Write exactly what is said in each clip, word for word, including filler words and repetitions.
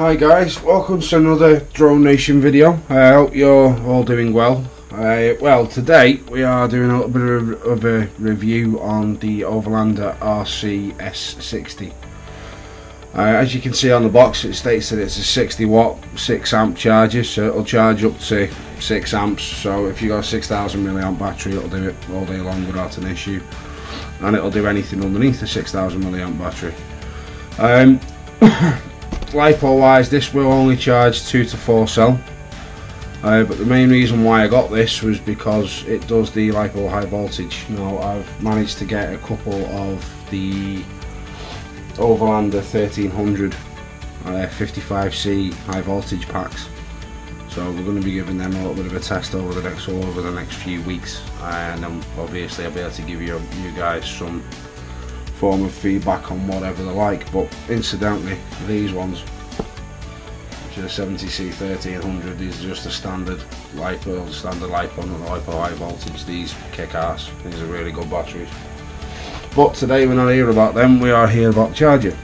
Hi guys, welcome to another Drone Nation video. I hope you're all doing well. Uh, well, today we are doing a little bit of, of a review on the Overlander R C S sixty. Uh, as you can see on the box, it states that it's a sixty watt six amp charger, so it'll charge up to six amps. So if you've got a six thousand milliamp battery, it'll do it all day long without an issue, and it'll do anything underneath a six thousand milliamp battery. Um, LiPo wise, this will only charge two to four cell, uh, but the main reason why I got this was because it does the LiPo high voltage. Now I've managed to get a couple of the Overlander thirteen hundred uh, fifty-five C high voltage packs, so we're going to be giving them a little bit of a test over the next over the next few weeks, and then obviously I'll be able to give you you guys some form of feedback on whatever they like. But incidentally, these ones, which are seventy C thirteen hundred, these are just a standard LiPo, standard LiPo, not LiPo high voltage. These kick ass. These are really good batteries. But today we're not here about them, we are here about the charger.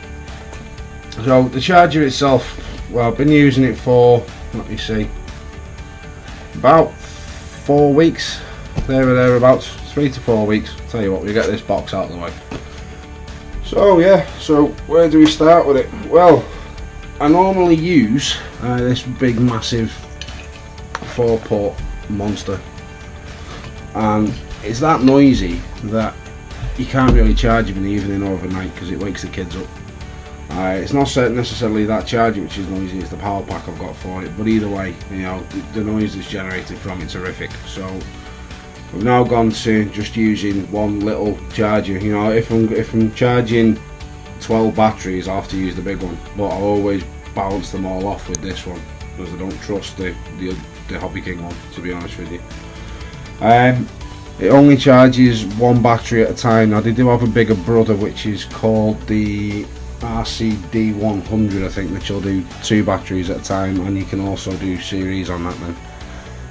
So the charger itself, well, I've been using it for, let me see, about four weeks, there or thereabouts, three to four weeks. I'll tell you what, we get this box out of the way. So yeah, so where do we start with it? Well, I normally use uh, this big massive four port monster, and it's that noisy that you can't really charge him in the evening or overnight because it wakes the kids up. Uh, it's not necessarily that charger which is noisy, it's the power pack I've got for it, but either way, you know, the, the noise that's generated from it's horrific. So we've now gone to just using one little charger. You know, if I'm if I'm charging twelve batteries, I have to use the big one, but I always balance them all off with this one because I don't trust the the, the Hobby King one, to be honest with you. Um, It only charges one battery at a time. Now they do have a bigger brother which is called the R C D one hundred, I think, which will do two batteries at a time, and you can also do series on that then.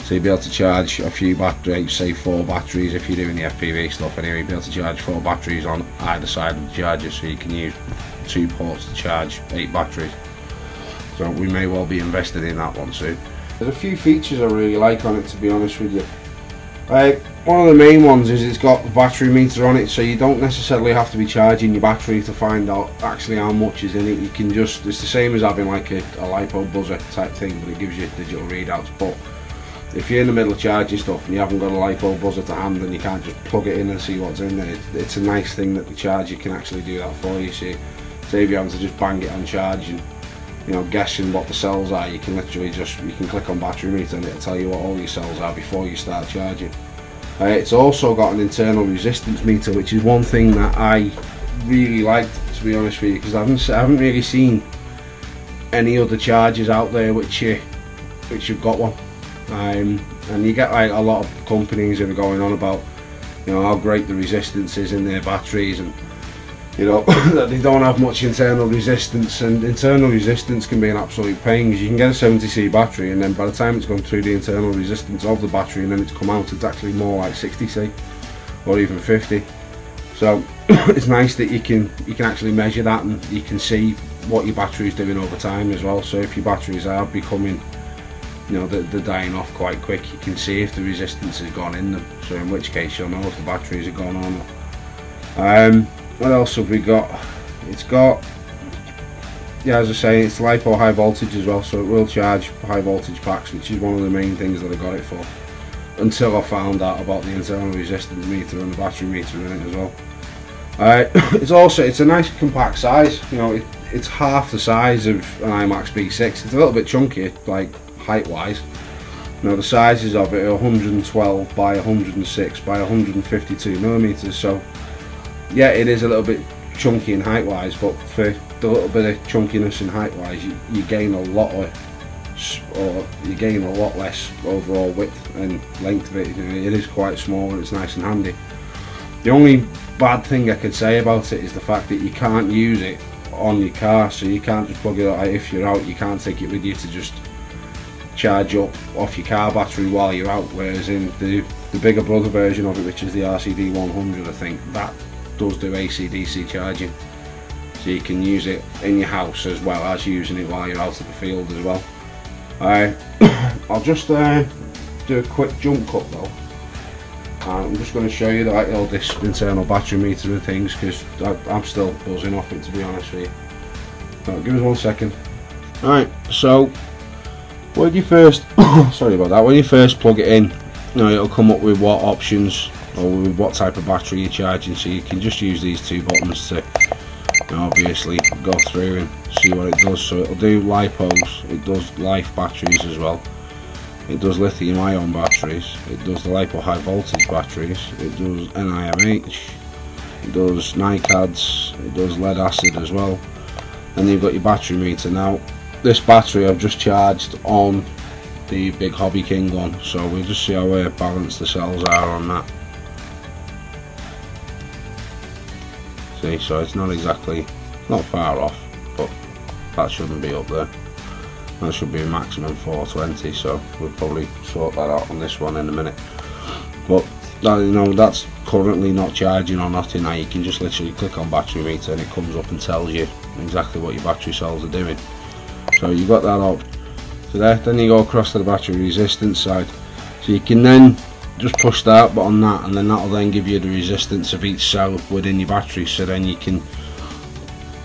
So you'll be able to charge a few batteries, say four batteries if you're doing the F P V stuff anyway. You'll be able to charge four batteries on either side of the charger, so you can use two ports to charge eight batteries. So we may well be invested in that one soon. There's a few features I really like on it, to be honest with you. Uh, one of the main ones is it's got a battery meter on it, so you don't necessarily have to be charging your battery to find out actually how much is in it. You can just, it's the same as having like a, a LiPo buzzer type thing, but it gives you digital readouts. But if you're in the middle of charging stuff and you haven't got a LiPo buzzer to hand, then you can't just plug it in and see what's in there. It, it's a nice thing that the charger can actually do that for you, so save you having to just bang it on charge and, you know, guessing what the cells are. You can literally just, you can click on battery meter and it'll tell you what all your cells are before you start charging. Uh, it's also got an internal resistance meter, which is one thing that I really liked, to be honest with you, because I haven't, I haven't really seen any other chargers out there which uh, which have got one. Um, and you get like a lot of companies that are going on about, you know, how great the resistance is in their batteries, and you know that they don't have much internal resistance, and internal resistance can be an absolute pain because you can get a seventy C battery, and then by the time it's gone through the internal resistance of the battery and then it's come out, it's actually more like sixty C or even fifty. So it's nice that you can you can actually measure that, and you can see what your battery is doing over time as well. So if your batteries are becoming, you know, they're, they're dying off quite quick, you can see if the resistance has gone in them, so in which case you'll know if the batteries are gone on. Um, What else have we got? It's got, yeah, as I say, it's LiPo high voltage as well, so it will charge high voltage packs, which is one of the main things that I got it for, until I found out about the internal resistance meter and the battery meter in it as well. Uh, it's also, it's a nice compact size. You know, it, it's half the size of an IMAX B six. It's a little bit chunkier, like height wise. You know, the sizes of it are one hundred twelve by one hundred six by one hundred fifty-two millimeters, so yeah, it is a little bit chunky in height wise, but for the little bit of chunkiness in height wise, you, you gain a lot of, or you gain a lot less overall width and length of it. You know, it is quite small and it's nice and handy. The only bad thing I could say about it is the fact that you can't use it on your car, so you can't just plug it out. If you're out, you can't take it with you to just charge up off your car battery while you're out, whereas in the, the bigger brother version of it, which is the R C D one hundred, I think, that does do A C D C charging, so you can use it in your house as well as using it while you're out of the field as well. Uh, I'll just uh, do a quick jump cut though. Uh, I'm just going to show you that like, all this internal battery meter and things, because I'm still buzzing off it, to be honest with you. Right, give us one second. Alright, so when you first sorry about that, when you first plug it in, you know, it'll come up with what options or with what type of battery you're charging, so you can just use these two buttons to, you know, obviously go through and see what it does. So it'll do lipos, it does LiHV batteries as well. It does lithium ion batteries, it does the LiPo high voltage batteries, it does N I M H, it does N I C A Ds, it does lead acid as well. And you've got your battery meter. Now this battery I've just charged on the big Hobby King one, so we'll just see how uh, balanced the cells are on that. See, so it's not exactly, not far off, but that shouldn't be up there. That should be a maximum four twenty, so we'll probably sort that out on this one in a minute. But that, you know, that's currently not charging or nothing. Now you can just literally click on battery meter and it comes up and tells you exactly what your battery cells are doing. So you've got that up so there. Then you go across to the battery resistance side, so you can then just push the out button on that, and then that'll then give you the resistance of each cell within your battery. So then you can,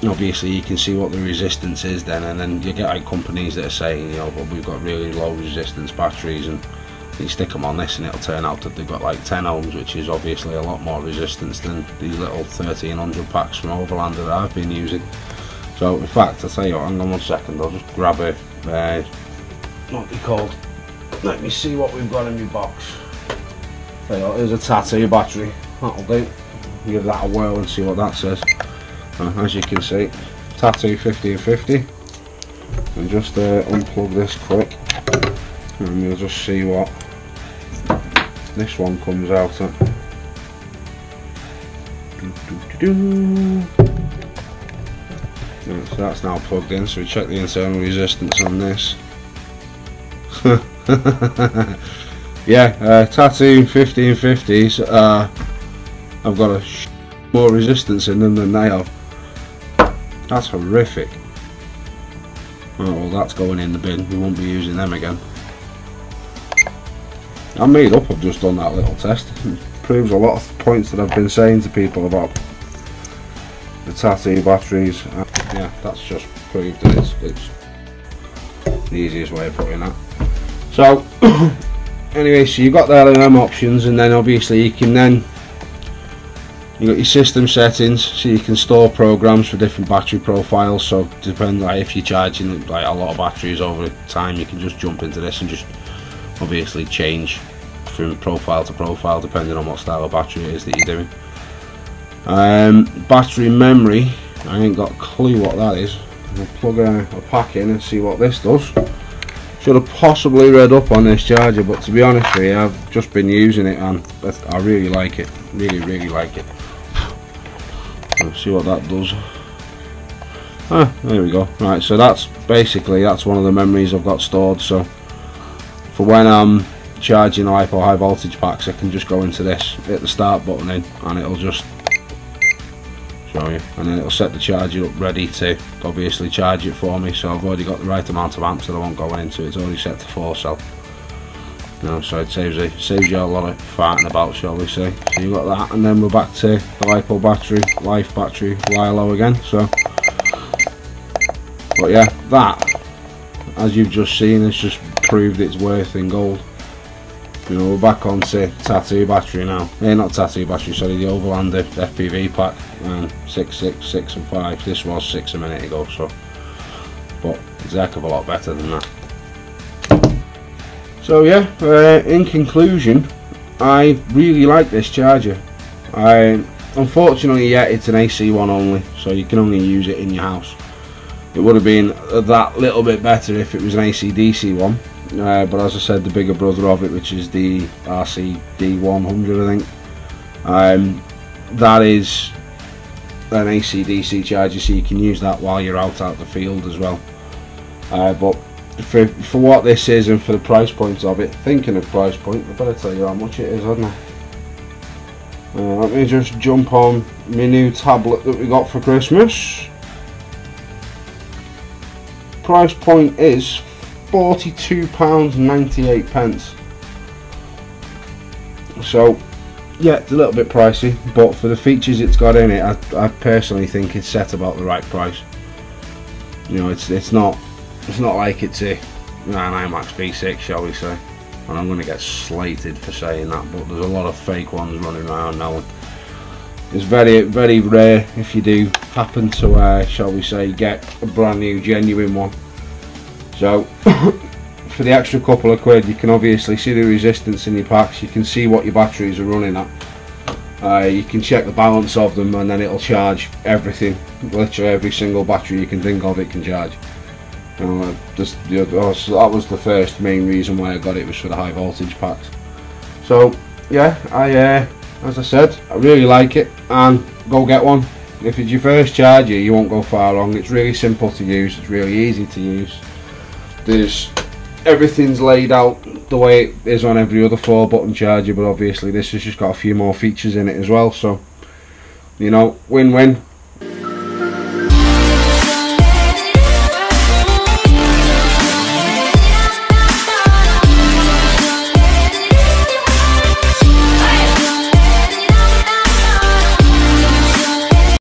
obviously you can see what the resistance is then, and then you get like companies that are saying, you know, but we've got really low resistance batteries, and you stick them on this and it'll turn out that they've got like ten ohms, which is obviously a lot more resistance than these little thirteen hundred packs from Overlander that I've been using. So in fact, I'll tell you what, hang on one second, I'll just grab a, uh, what they called, let me see what we've got in my box. There you go, here's a Tattu battery, that'll do. Give that a whirl and see what that says. As you can see, Tattu fifty and fifty, and just uh, unplug this quick and you'll just see what this one comes out at. Do, do, do, do. Right, so that's now plugged in, so we check the internal resistance on this. Yeah, uh, Tattu fifty and fifties, uh, I've got a sh more resistance in them than they have. That's horrific. Oh, well, that's going in the bin. We won't be using them again. I'm made up. I've just done that little test. It proves a lot of points that I've been saying to people about the Tattu batteries. Uh, yeah, that's just proved that it's, it's the easiest way of putting that. So, anyway, so you've got there and them options, and then obviously you can then, you've got your system settings, so you can store programs for different battery profiles. So depending, like if you're charging like a lot of batteries over time, you can just jump into this and just obviously change from profile to profile depending on what style of battery it is that you're doing. Um, battery memory, I ain't got a clue what that is. We'll plug a, a pack in and see what this does. Should have possibly read up on this charger, but to be honest with you, I've just been using it and I really like it, really really like it. Let's see what that does. Ah, there we go. Right, so that's basically, that's one of the memories I've got stored, so for when I'm charging LiPo high voltage packs, I can just go into this, hit the start button in, and it'll just show you, and then it'll set the charger up ready to obviously charge it for me. So I've already got the right amount of amps that I want going into it. It's already set to four cell, you know, so it saves, it saves you a lot of farting about, shall we say. So you've got that, and then we're back to the LiPo battery, LiHV battery, LiLo again. So, but yeah, that, as you've just seen, it's just proved its worth in gold. You know, we're back on to Tattu battery now. Eh, not Tattu battery, sorry, the Overlander F P V pack, and six, six, six and five. This was six a minute ago, so, but it's a heck of a lot better than that. So yeah, uh, in conclusion, I really like this charger. I, unfortunately, yeah, it's an A C one only, so you can only use it in your house. It would have been that little bit better if it was an A C D C one. Uh, but as I said, the bigger brother of it, which is the R C D one hundred, I think, um, that is an A C D C charger, so you can use that while you're out out the field as well. Uh, but for, for what this is and for the price point of it, thinking of price point, I better tell you how much it is, hadn't I? Uh, let me just jump on my new tablet that we got for Christmas. price point is forty-two pounds ninety-eight. So yeah, it's a little bit pricey, but for the features it's got in it, I, I personally think it's set about the right price. You know, it's it's not it's not like it's a an IMAX B six, shall we say. And I'm going to get slated for saying that, but there's a lot of fake ones running around now. It's very, very rare if you do happen to, uh, shall we say, get a brand new genuine one. So for the extra couple of quid, you can obviously see the resistance in your packs, you can see what your batteries are running at, uh, you can check the balance of them, and then it'll charge everything, literally every single battery you can think of it can charge. Uh, just, you know, that was the first main reason why I got it, was for the high voltage packs. So yeah, I, uh, as I said, I really like it, and go get one. If it's your first charger, you won't go far wrong. It's really simple to use, it's really easy to use. There's everything's laid out the way it is on every other four button charger, but obviously this has just got a few more features in it as well, so you know, win-win.